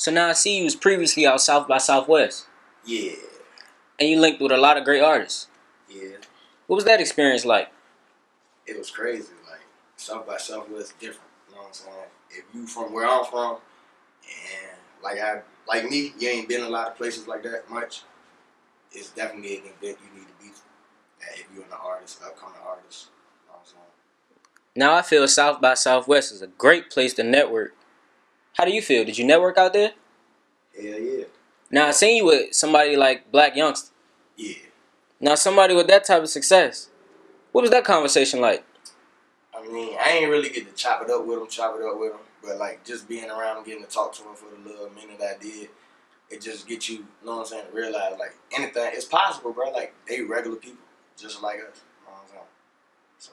So now I see you was previously out South by Southwest. Yeah. And you linked with a lot of great artists. Yeah. What was that experience like? It was crazy. Like, South by Southwest different. You know what I'm saying? If you from where I'm from, and like me, you ain't been in a lot of places like that much. It's definitely an event you need to be at if you're an artist, upcoming artist. You know what I'm saying? Now I feel South by Southwest is a great place to network. How do you feel? Did you network out there? Hell yeah. Now I seen you with somebody like Black Youngsta. Yeah. Now somebody with that type of success. What was that conversation like? I mean, I ain't really get to chop it up with him. But like just being around him, getting to talk to him for the little minute I did, it just gets you, know what I'm saying, to realize like anything, it's possible, bro. Like they regular people, just like us, you know what I'm saying? So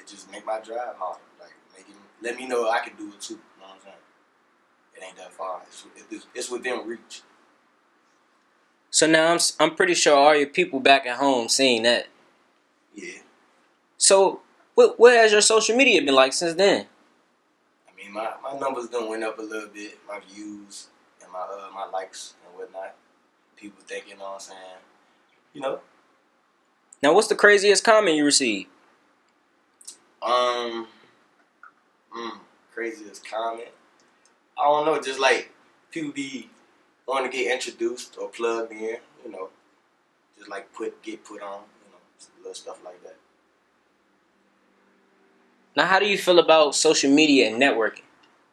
it just make my drive harder. Like let me know I can do it too, you know what I'm saying? It ain't that far. It's within reach. So now I'm pretty sure all your people back at home seeing that. Yeah. So what has your social media been like since then? I mean, my numbers done went up a little bit. My views and my likes and whatnot. People think, you know what I'm saying? You know. Now, what's the craziest comment you received? Craziest comment? I don't know. Just like people be wanting to get introduced or plugged in, you know. Just like get put on, you know, little stuff like that. Now, how do you feel about social media and networking?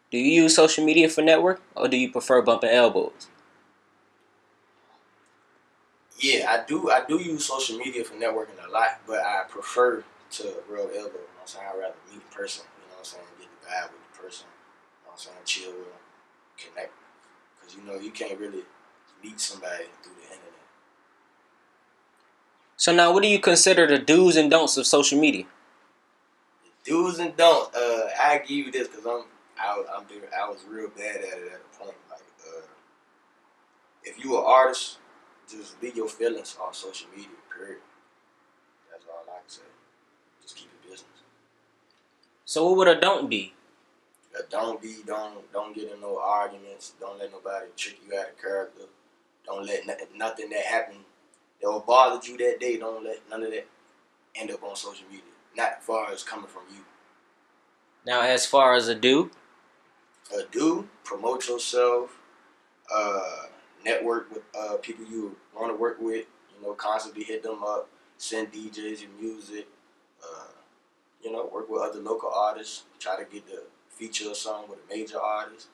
Do you use social media for network, or do you prefer bumping elbows? Yeah, I do use social media for networking a lot, but I prefer to rub elbows. You know what I'm saying? I'd rather meet in person. You know what I'm saying? Get the vibe with the person. You know what I'm saying? Chill with them, connect. Because you know you can't really meet somebody through the internet. So now, what do you consider the do's and don'ts of social media? Do's and don'ts. I give you this because I was real bad at it at a point. Like, if you an artist, just leave your feelings on social media. Period. That's all I can say. Just keep it business. So what would a don't be? A don't be don't get in no arguments. Don't let nobody trick you out of character. Don't let nothing that happened that bothered you that day. Don't let none of that end up on social media. Not far as coming from you. Now, as far as a do, promote yourself, network with people you want to work with. You know, constantly hit them up, send DJs your music. You know, work with other local artists. Try to get the feature or song with a major artist.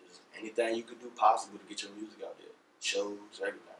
Just anything you could do possible to get your music out there. Shows, everything.